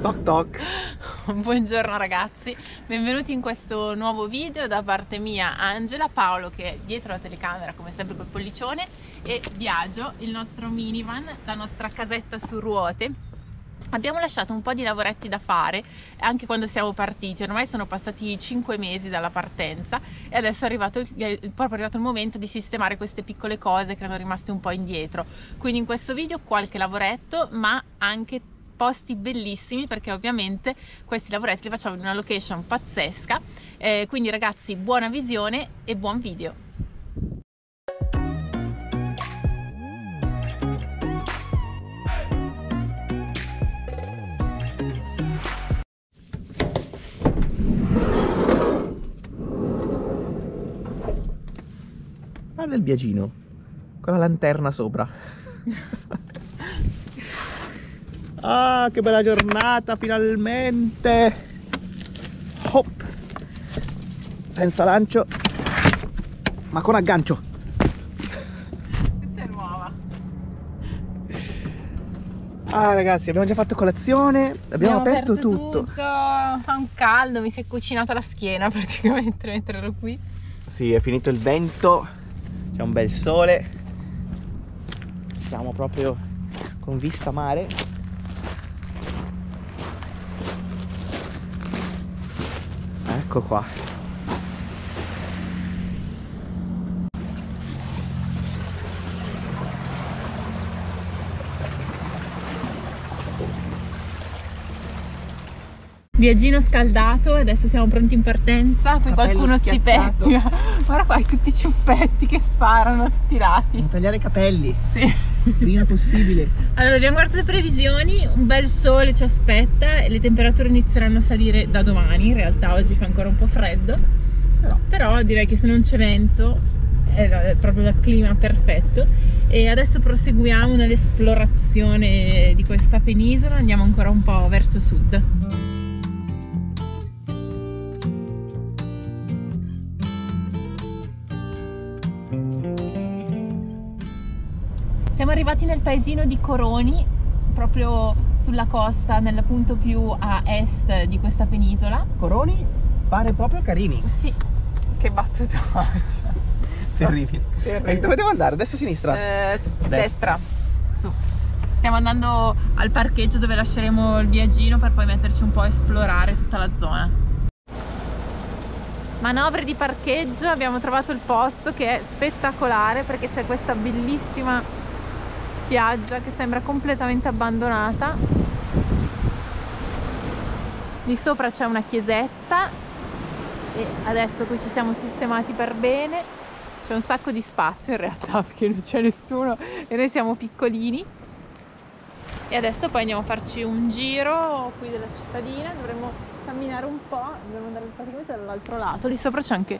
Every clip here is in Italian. Toc toc. Buongiorno ragazzi, benvenuti in questo nuovo video da parte mia, Angela, Paolo che è dietro la telecamera come sempre col pollicione e Biagio, il nostro minivan, la nostra casetta su ruote. Abbiamo lasciato un po' di lavoretti da fare anche quando siamo partiti, ormai sono passati 5 mesi dalla partenza e adesso è arrivato proprio il momento di sistemare queste piccole cose che erano rimaste un po' indietro. Quindi in questo video qualche lavoretto ma anche posti bellissimi, perché ovviamente questi lavoretti li facciamo in una location pazzesca, quindi ragazzi buona visione e buon video. Guarda il Biagino con la lanterna sopra. Ah, che bella giornata, finalmente! Hop! Senza lancio, ma con aggancio. Questa è nuova. Ah ragazzi, abbiamo già fatto colazione, abbiamo aperto tutto. Fa un caldo, mi si è cucinata la schiena praticamente mentre ero qui. Sì, è finito il vento, c'è un bel sole. Siamo proprio con vista mare. Ecco qua. Viaggino scaldato, adesso siamo pronti in partenza. Poi qualcuno si pettina. Guarda qua, tutti i ciuffetti che sparano tirati. Non tagliare i capelli. Sì. Prima possibile. Allora abbiamo guardato le previsioni, un bel sole ci aspetta e le temperature inizieranno a salire da domani. In realtà oggi fa ancora un po' freddo, però direi che se non c'è vento è proprio il clima perfetto. E adesso proseguiamo nell'esplorazione di questa penisola, andiamo ancora un po' verso sud. Siamo arrivati nel paesino di Coroni, proprio sulla costa, nel punto più a est di questa penisola. Coroni pare proprio Carini. Sì, che battuta. Terribile. Terribile. E dove devo andare? Destra o sinistra? Destra. Su. Stiamo andando al parcheggio dove lasceremo il viaggino per poi metterci un po' a esplorare tutta la zona. Manovre di parcheggio, abbiamo trovato il posto che è spettacolare perché c'è questa bellissima spiaggia che sembra completamente abbandonata. Lì sopra c'è una chiesetta e adesso qui ci siamo sistemati per bene. C'è un sacco di spazio in realtà perché non c'è nessuno e noi siamo piccolini. E adesso poi andiamo a farci un giro qui della cittadina, dovremmo camminare un po', dovremmo andare praticamente dall'altro lato. Lì sopra c'è anche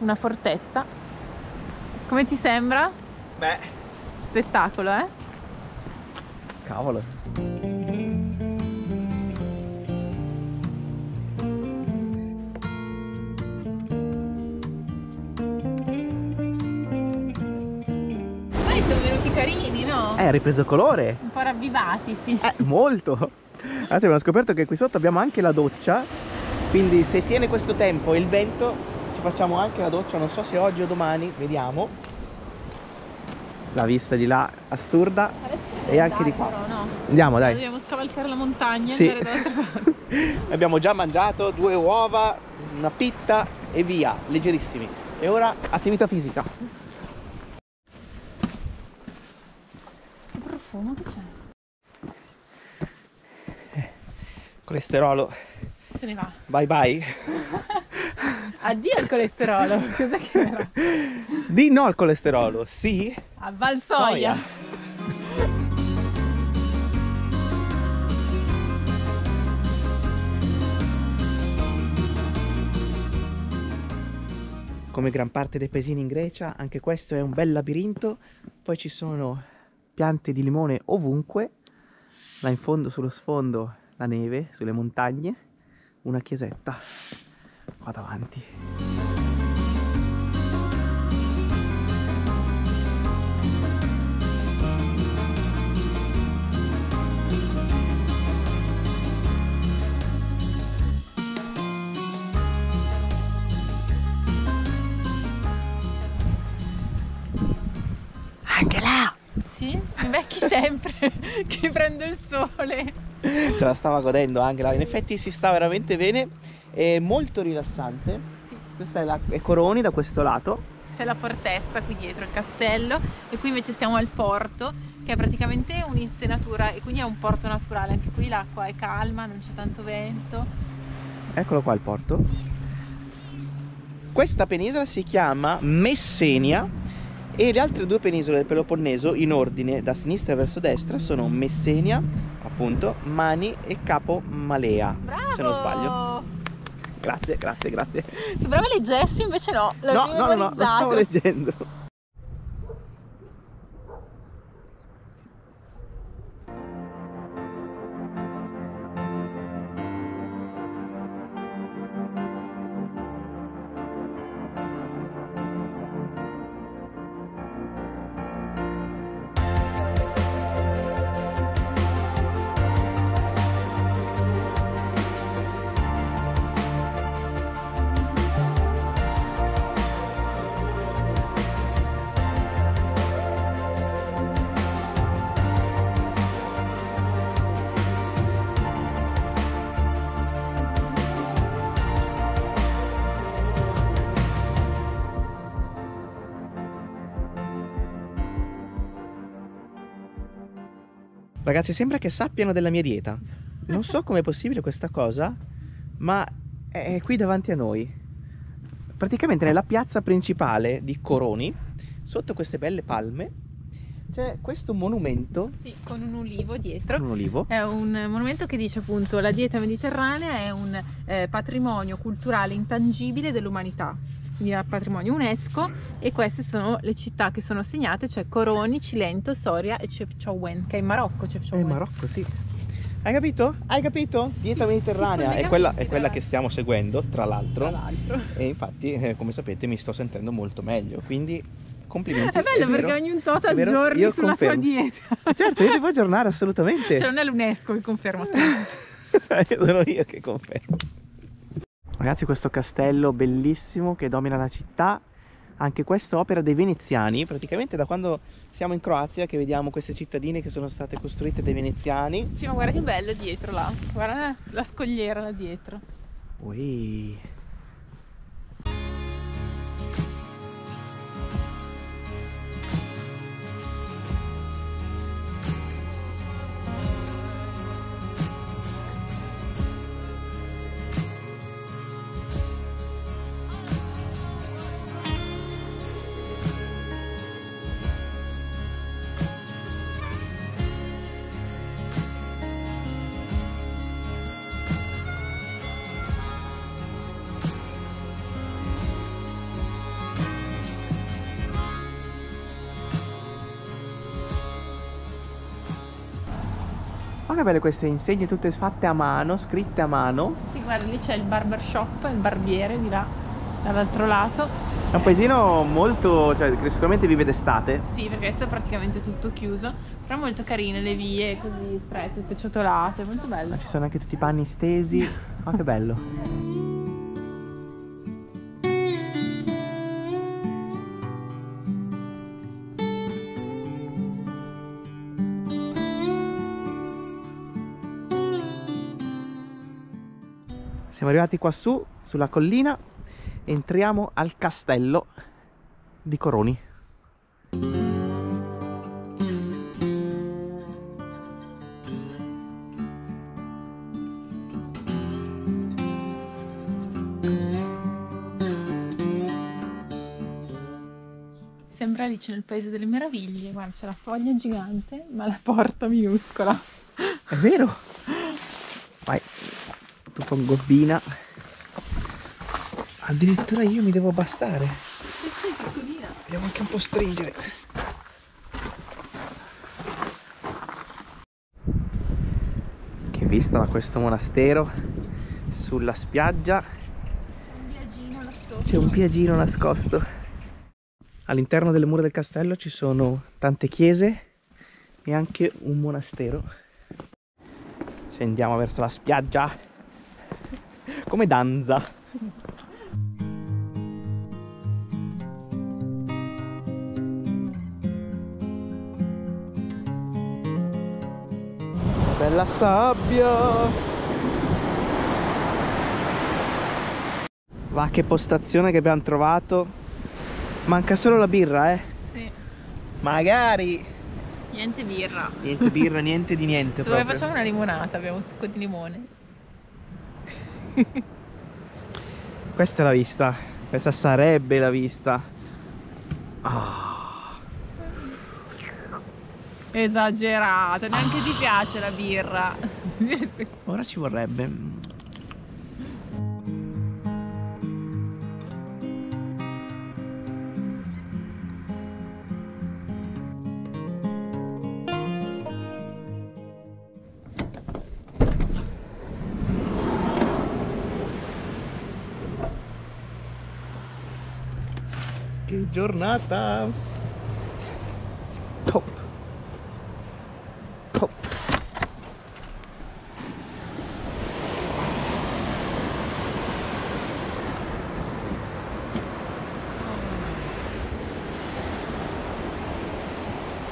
una fortezza. Come ti sembra? Beh, spettacolo, eh? Cavolo! Poi sono venuti carini, no? Ha ripreso colore! Un po' ravvivati, sì! Molto! Allora, abbiamo scoperto che qui sotto abbiamo anche la doccia, quindi se tiene questo tempo e il vento ci facciamo anche la doccia, non so se oggi o domani, vediamo. La vista di là assurda e anche di qua. Però, no? Andiamo, dai. Dobbiamo scavalcare la montagna. Sì. Abbiamo già mangiato 2 uova, una pitta e via, leggerissimi. E ora attività fisica. Che profumo che c'è? Colesterolo. Se ne va. Bye bye. Addio al colesterolo. Cos'è che me va? Di no al colesterolo, sì. A Valsoia. Come gran parte dei paesini in Grecia, anche questo è un bel labirinto. Poi ci sono piante di limone ovunque. Là in fondo, sullo sfondo, la neve, sulle montagne. Una chiesetta qua davanti. Invecchi sempre, che prendo il sole. Se la stava godendo Angela, in effetti si sta veramente bene, è molto rilassante. Sì. Questa è Coroni, da questo lato. C'è la fortezza qui dietro, il castello, e qui invece siamo al porto, che è praticamente un'insenatura, e quindi è un porto naturale. Anche qui l'acqua è calma, non c'è tanto vento. Eccolo qua il porto. Questa penisola si chiama Messenia e le altre due penisole del Peloponneso, in ordine da sinistra verso destra, sono Messenia, appunto, Mani e Capo Malea. Bravo! Se non sbaglio. Grazie, grazie, grazie. Sembrava leggessi, invece no. No, no, no, lo stavo leggendo. Ragazzi, sembra che sappiano della mia dieta. Non so com'è possibile questa cosa, ma è qui davanti a noi. Praticamente nella piazza principale di Coroni, sotto queste belle palme, c'è questo monumento. Sì, con un ulivo dietro. Un ulivo. È un monumento che dice appunto la dieta mediterranea è un patrimonio culturale intangibile dell'umanità. Patrimonio UNESCO, e queste sono le città che sono segnate, cioè Coroni, Cilento, Soria e Cefchaouen, che è in Marocco. È in Marocco, sì. Hai capito? Hai capito? Dieta mediterranea è quella che stiamo seguendo, tra l'altro. E infatti, come sapete, mi sto sentendo molto meglio, quindi complimenti. È bello, è perché ogni un tot aggiorni sulla tua dieta. Certo, io devo aggiornare assolutamente. Cioè non è l'UNESCO che conferma tutto. Sono io che confermo. Ragazzi, questo castello bellissimo che domina la città, anche questa opera dei veneziani, praticamente da quando siamo in Croazia che vediamo queste cittadine che sono state costruite dai veneziani. Sì, ma guarda che bello dietro là, guarda la scogliera là dietro. Ui. Ma che belle queste insegne, tutte fatte a mano, scritte a mano. Sì, guarda, lì c'è il barbershop, il barbiere di là, dall'altro lato. È un paesino molto, cioè sicuramente vive d'estate. Sì, perché adesso è praticamente tutto chiuso, però molto carine le vie, così strette, tutte ciotolate, molto bello. Ma ci sono anche tutti i panni stesi, ma che bello. Siamo arrivati qua su, sulla collina, entriamo al castello di Coroni. Sembra Alice nel Paese delle Meraviglie, guarda, c'è la foglia gigante ma la porta minuscola. È vero? Vai. Con gobbina, addirittura io mi devo abbassare. Sì, devo anche un po' stringere. Che vista da questo monastero sulla spiaggia. C'è un piaggino nascosto. All'interno delle mura del castello ci sono tante chiese e anche un monastero. Scendiamo verso la spiaggia come danza. nella sabbia. Va, che postazione che abbiamo trovato. Manca solo la birra, eh? Sì. Magari. Niente birra. Niente birra, niente di niente. Dove facciamo una limonata, abbiamo un succo di limone. Questa è la vista. Questa sarebbe la vista. Oh. Esagerato, neanche ti piace la birra. Ora ci vorrebbe. Che giornata! Top! Top!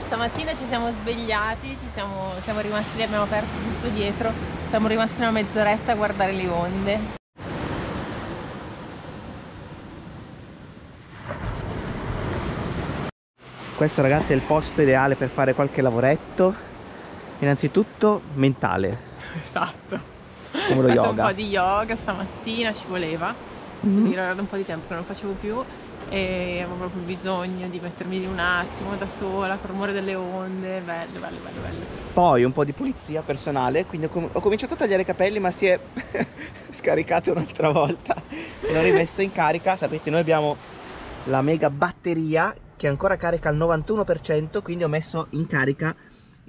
Stamattina ci siamo svegliati, siamo rimasti lì, abbiamo aperto tutto dietro, siamo rimasti una mezz'oretta a guardare le onde. Questo, ragazzi, è il posto ideale per fare qualche lavoretto, innanzitutto mentale. Esatto. Come lo yoga. Ho fatto un po' di yoga stamattina, ci voleva. Mi era da un po' di tempo che non lo facevo più e avevo proprio bisogno di mettermi lì un attimo da sola, col rumore delle onde, bello, bello, bello, bello. Poi un po' di pulizia personale, quindi ho cominciato a tagliare i capelli, ma si è scaricata un'altra volta. L'ho rimesso in carica, sapete, noi abbiamo la mega batteria che ancora carica al 91%, quindi ho messo in carica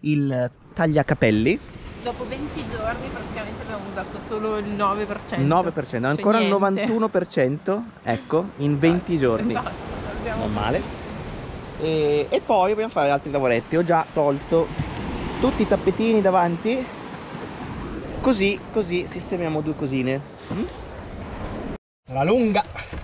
il tagliacapelli. Dopo 20 giorni praticamente abbiamo usato solo il 9%. 9%, ancora al 91%, ecco, in 20 giorni. Esatto, non male. E poi dobbiamo fare altri lavoretti. Ho già tolto tutti i tappetini davanti, così sistemiamo due cosine. Sarà lunga!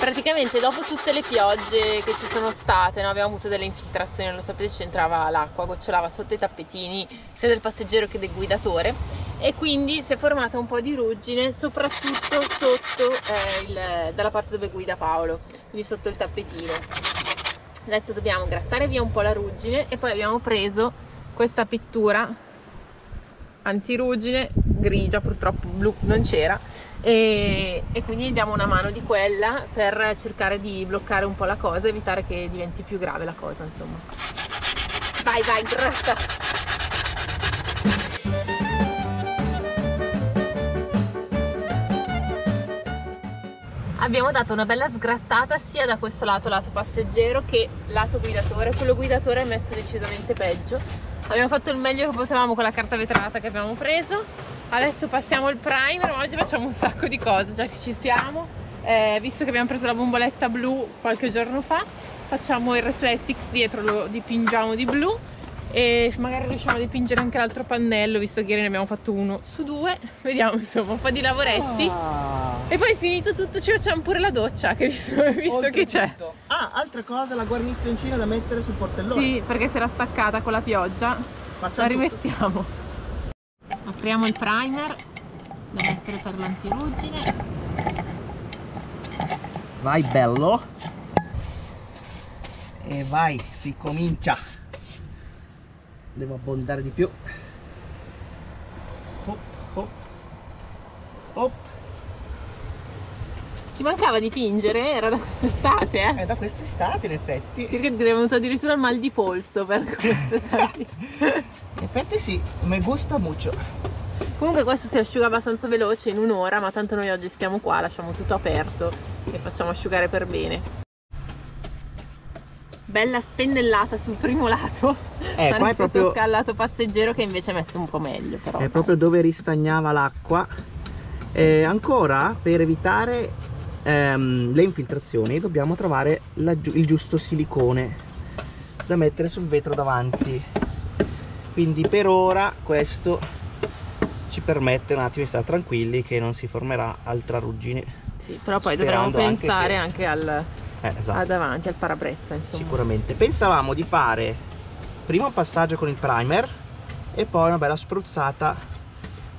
Praticamente dopo tutte le piogge che ci sono state, no? Abbiamo avuto delle infiltrazioni, lo sapete, ci entrava l'acqua, gocciolava sotto i tappetini sia del passeggero che del guidatore e quindi si è formata un po' di ruggine soprattutto sotto dalla parte dove guida Paolo, quindi sotto il tappetino. Adesso dobbiamo grattare via un po' la ruggine e poi abbiamo preso questa pittura antiruggine grigia, purtroppo blu non c'era, e quindi diamo una mano di quella per cercare di bloccare un po' la cosa, evitare che diventi più grave la cosa, insomma. Vai, vai, gratta! Abbiamo dato una bella sgrattata sia da questo lato, lato passeggero, che lato guidatore. Quello guidatore è messo decisamente peggio. Abbiamo fatto il meglio che potevamo con la carta vetrata che abbiamo preso. Adesso passiamo il primer, ma oggi facciamo un sacco di cose, già che ci siamo. Visto che abbiamo preso la bomboletta blu qualche giorno fa, facciamo il Reflectix dietro, lo dipingiamo di blu e magari riusciamo a dipingere anche l'altro pannello, visto che ieri ne abbiamo fatto 1 su 2. Vediamo, insomma, un po' di lavoretti. E poi finito tutto ci facciamo pure la doccia, che visto che c'è. Ah, altra cosa, la guarnizioncina da mettere sul portellone. Sì, perché si era staccata con la pioggia. Facciamo, la rimettiamo tutto. Apriamo il primer da mettere per l'antiruggine. Vai, bello. E vai, si comincia. Devo abbondare di più. Hop, hop, hop. Ti mancava dipingere? Era da quest'estate, eh? È da quest'estate, in effetti. Perché ti è venuto addirittura il mal di polso per quest'estate. In effetti sì, mi gusta molto. Comunque questo si asciuga abbastanza veloce, in un'ora, ma tanto noi oggi stiamo qua, lasciamo tutto aperto e facciamo asciugare per bene. Bella spennellata sul primo lato, ma non si proprio... tocca al lato passeggero, che invece è messo un po' meglio, però. È proprio dove ristagnava l'acqua. Sì. Ancora, per evitare le infiltrazioni, dobbiamo trovare il giusto silicone da mettere sul vetro davanti. Quindi per ora questo ci permette un attimo di stare tranquilli che non si formerà altra ruggine. Sì, però poi dovremmo pensare anche, al... esatto. Davanti al parabrezza, insomma. Sicuramente. Pensavamo di fare prima un passaggio con il primer e poi una bella spruzzata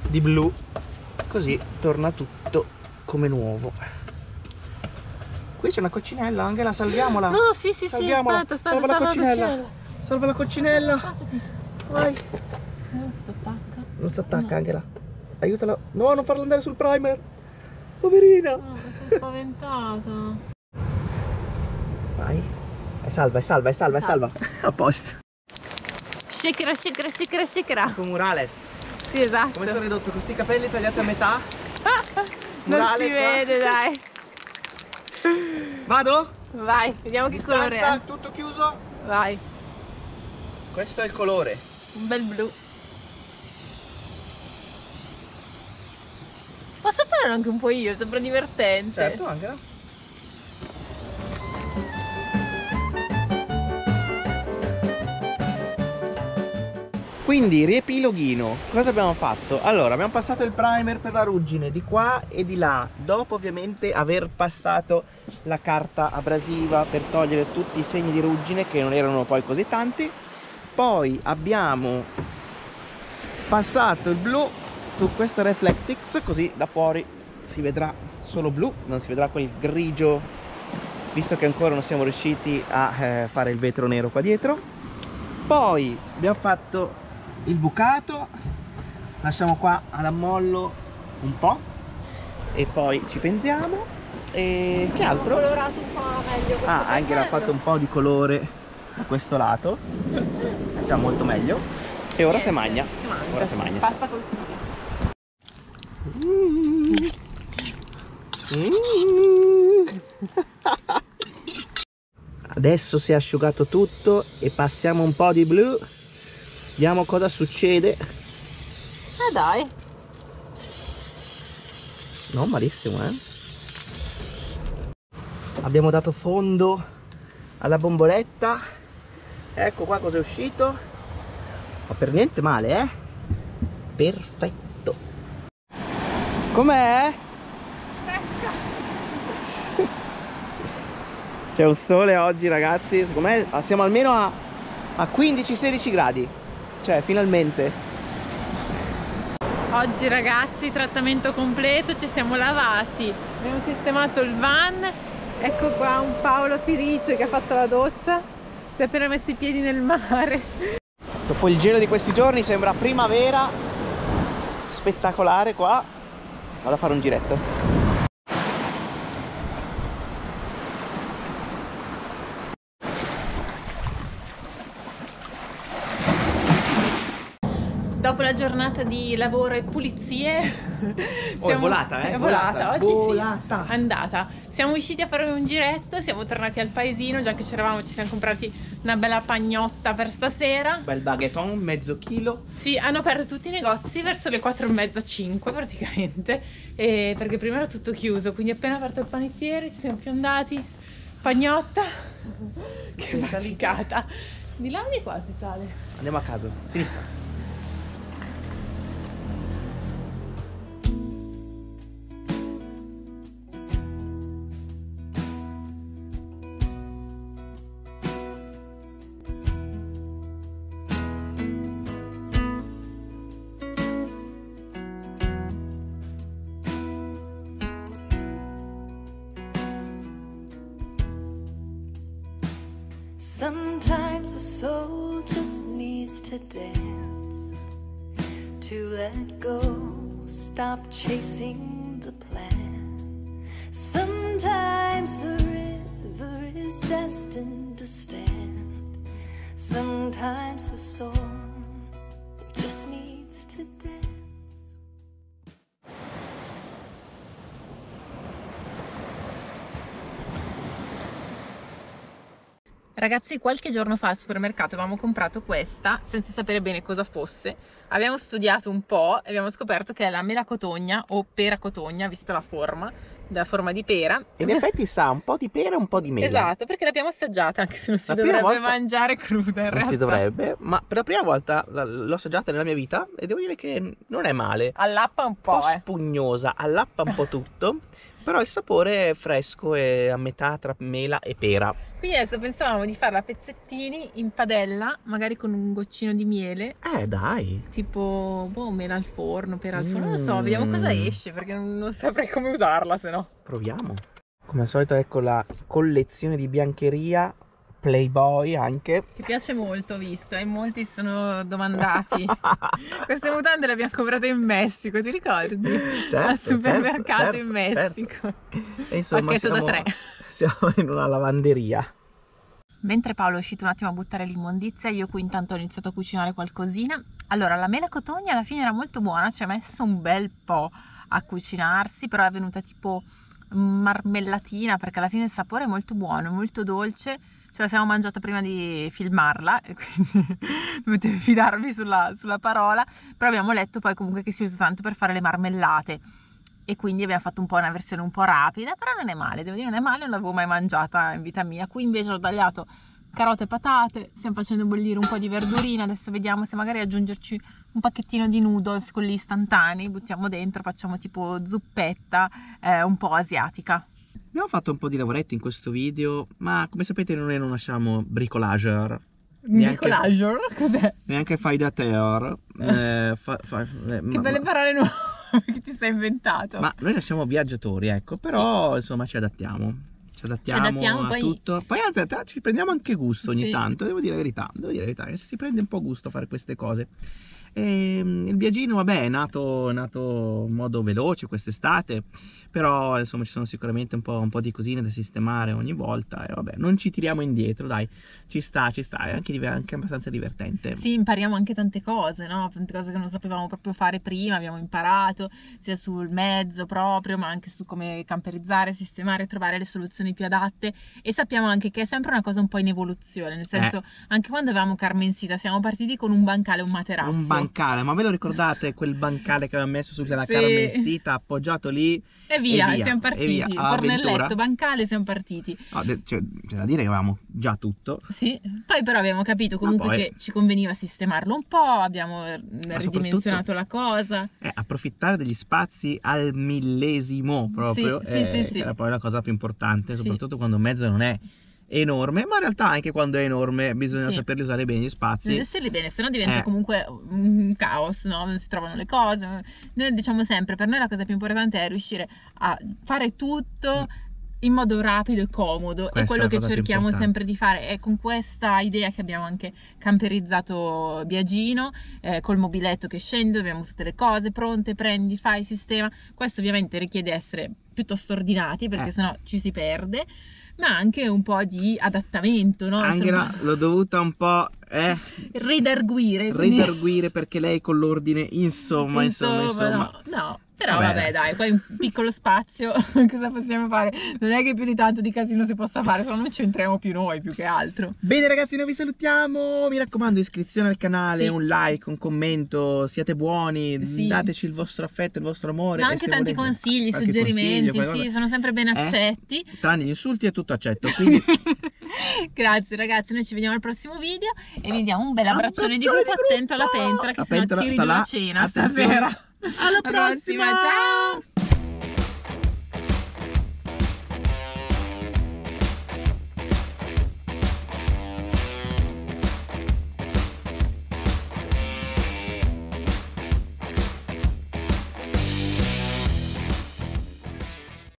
di blu, così torna tutto come nuovo. Qui c'è una coccinella, Angela, salviamola. No, sì, sì, salviamola. Sì, aspetta, salva la coccinella. Salva la coccinella. Spostati. Vai. Non si attacca. Non si attacca, no. Angela. Aiutala. No, non farla andare sul primer. Poverina. No, sono spaventata. Vai. È salva, è salva, è salva, è salva. A posto. Shakera, shakera, shakera, shakera. Con Murales. Sì, esatto. Come sono ridotto? Questi capelli tagliati a metà. Non si vede, dai. Vado? Vai, vediamo che colore è. Tutto chiuso? Vai. Questo è il colore. Un bel blu. Posso farlo anche un po' io? Sembra divertente. Certo, anche no. Quindi, riepiloghino, cosa abbiamo fatto? Allora, abbiamo passato il primer per la ruggine di qua e di là, dopo ovviamente aver passato la carta abrasiva per togliere tutti i segni di ruggine, che non erano poi così tanti. Poi abbiamo passato il blu su questo Reflectix, così da fuori si vedrà solo blu, non si vedrà quel grigio, visto che ancora non siamo riusciti a fare il vetro nero qua dietro. Poi abbiamo fatto il bucato, lasciamo qua all'ammollo un po' e poi ci pensiamo. E che altro? Ho colorato un po' meglio. Ah, anche l'ha fatto un po' di colore da questo lato, già molto meglio. E ora si magna. Ora si magna. Pasta col Adesso si è asciugato tutto e passiamo un po' di blu. Vediamo cosa succede. Ah dai. Non malissimo, eh. Abbiamo dato fondo alla bomboletta. Ecco qua cosa è uscito. Ma per niente male, eh. Perfetto. Com'è? Fresca. C'è un sole oggi, ragazzi. Secondo me siamo almeno a 15-16 gradi. Cioè, finalmente. Oggi ragazzi, trattamento completo, ci siamo lavati, abbiamo sistemato il van, ecco qua un Paolo felice che ha fatto la doccia, si è appena messo i piedi nel mare. Dopo il gelo di questi giorni sembra primavera, spettacolare qua, vado a fare un giretto. Dopo la giornata di lavoro e pulizie siamo... è volata, eh? È volata, oggi volata. Sì, andata. Siamo riusciti a fare un giretto, siamo tornati al paesino, già che c'eravamo ci siamo comprati una bella pagnotta per stasera. Bel baguetton, mezzo chilo. Sì, hanno aperto tutti i negozi verso le 4:30, 5 praticamente, perché prima era tutto chiuso, quindi appena aperto il panettiere ci siamo fiondati, pagnotta, che faticata. Di là o di qua si sale? Andiamo a caso, sinistra. Sometimes the soul just needs to dance, to let go, stop chasing the plan. Sometimes the river is destined to stand, sometimes the soul just needs to dance. Ragazzi, qualche giorno fa al supermercato avevamo comprato questa senza sapere bene cosa fosse. Abbiamo studiato un po' e abbiamo scoperto che è la mela cotogna o pera cotogna, visto la forma, della forma di pera. In effetti sa un po' di pera e un po' di mela. Esatto, perché l'abbiamo assaggiata, anche se non si dovrebbe mangiare cruda in realtà. Non si dovrebbe, ma per la prima volta l'ho assaggiata nella mia vita e devo dire che non è male. Allappa un po', spugnosa, allappa un po' tutto. Però il sapore è fresco e a metà tra mela e pera. Quindi adesso pensavamo di farla a pezzettini in padella, magari con un goccino di miele. Dai! Tipo, boh, mela al forno, pera al forno, non lo so, vediamo cosa esce, perché non saprei come usarla se no. Proviamo! Come al solito ecco la collezione di biancheria, Playboy anche. Ti piace molto, visto, e molti sono domandati. Queste mutande le abbiamo comprate in Messico, ti ricordi? Certo, al supermercato, certo, in Messico. Certo. E insomma, pacchetto da 3. Siamo in una lavanderia. Mentre Paolo è uscito un attimo a buttare l'immondizia, io qui intanto ho iniziato a cucinare qualcosina. Allora, la mela cotogna alla fine era molto buona, ci ha messo un bel po' a cucinarsi, però è venuta tipo marmellatina, perché alla fine il sapore è molto buono, molto dolce. Ce la siamo mangiata prima di filmarla e quindi dovete fidarvi sulla parola, però abbiamo letto poi comunque che si usa tanto per fare le marmellate e quindi abbiamo fatto un po' una versione un po' rapida, però non è male, devo dire non è male, non l'avevo mai mangiata in vita mia. Qui invece ho tagliato carote e patate, stiamo facendo bollire un po' di verdurina, adesso vediamo se magari aggiungerci un pacchettino di noodles, quelli istantanei, buttiamo dentro, facciamo tipo zuppetta un po' asiatica. Abbiamo fatto un po' di lavoretti in questo video, ma come sapete noi non siamo bricolageur. Bricolageur? Cos'è? Neanche fai da teor. Che belle parole nuove che ti sei inventato. Ma noi siamo viaggiatori, ecco, però sì, insomma ci adattiamo. Ci adattiamo a poi... tutto. Poi in realtà ci prendiamo anche gusto ogni tanto, devo dire la verità. Si prende un po' gusto a fare queste cose. E il viaggino, vabbè, è nato in modo veloce quest'estate, però insomma ci sono sicuramente un po' di cosine da sistemare ogni volta e vabbè, non ci tiriamo indietro, dai, ci sta, è anche abbastanza divertente. Sì, impariamo anche tante cose, no? Tante cose che non sapevamo proprio fare prima, abbiamo imparato sia sul mezzo proprio, ma anche su come camperizzare, sistemare, trovare le soluzioni più adatte, e sappiamo anche che è sempre una cosa un po' in evoluzione, nel senso anche quando avevamo Carmensita siamo partiti con un bancale, un materasso. Ma ve lo ricordate quel bancale che avevamo messo sulla Carmensita, appoggiato lì? E via, siamo partiti. Fornelletto, bancale, siamo partiti. No, cioè, c'è da dire che avevamo già tutto. Sì, poi però abbiamo capito comunque che ci conveniva sistemarlo un po', abbiamo ridimensionato la cosa. Approfittare degli spazi al millesimo proprio, era poi la cosa più importante, soprattutto quando un mezzo non è enorme, ma in realtà anche quando è enorme bisogna saperli usare bene gli spazi, gestirli bene, se no diventa comunque un caos, no? Non si trovano le cose. Noi diciamo sempre, per noi la cosa più importante è riuscire a fare tutto in modo rapido e comodo, e quello che cerchiamo sempre di fare è con questa idea che abbiamo anche camperizzato Biagino, col mobiletto che scende, abbiamo tutte le cose pronte, prendi, fai, sistema. Questo ovviamente richiede essere piuttosto ordinati, perché sennò ci si perde, ma anche un po' di adattamento, no? Angela l'ho dovuta un po' redarguire, perché lei con l'ordine, insomma. No. Però vabbè dai, qua in un piccolo spazio cosa possiamo fare? Non è che più di tanto di casino si possa fare, però non ci entriamo più noi, più che altro. Bene ragazzi, noi vi salutiamo, mi raccomando iscrizione al canale, un like, un commento, siate buoni, dateci il vostro affetto, il vostro amore. Ma anche tanti consigli, suggerimenti, sono sempre ben accetti. Tranne gli insulti è tutto accetto, quindi... Grazie ragazzi, noi ci vediamo al prossimo video e vi diamo un bel abbraccione di gruppo, attento alla pentola che sennò tiri giù la cena stasera. Alla prossima, ciao!